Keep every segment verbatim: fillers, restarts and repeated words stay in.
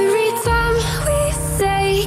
Every time we say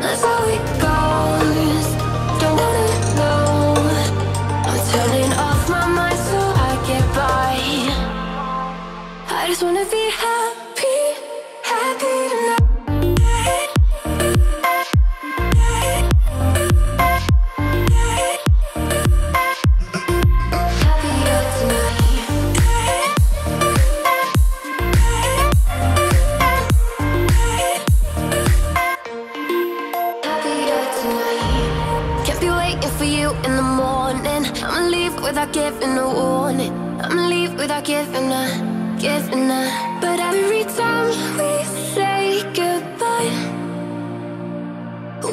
That's how it goes. Don't wanna know. I'm turning off my mind so I get by. I just wanna be happy, happy tonight. Without giving a warning, I'ma leave without giving a, giving a. But every time we say goodbye,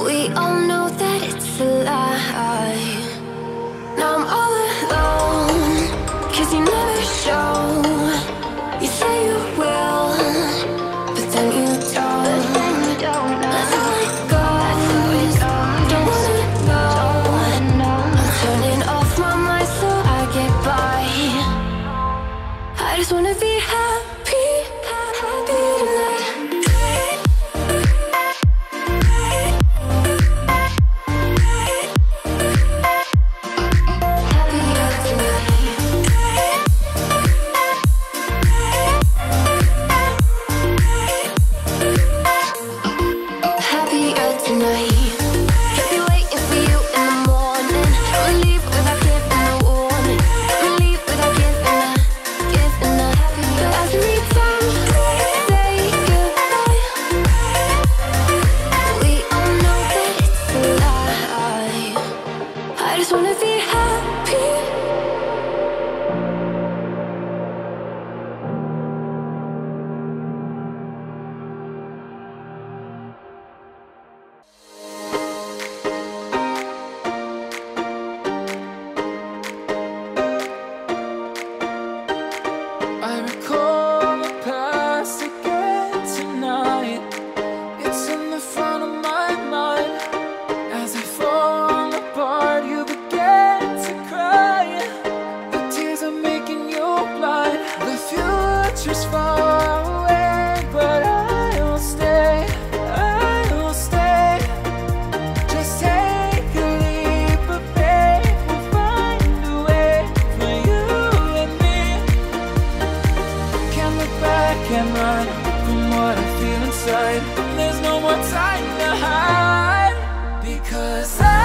we all know that it's a lie. Now I'm all alone, cause you never show. You say you will, but then you don't. That's how it goes. Don't wanna know. I'm turning off my mind. I just wanna be happy, happy tonight. Happier tonight. There's no more time to hide because I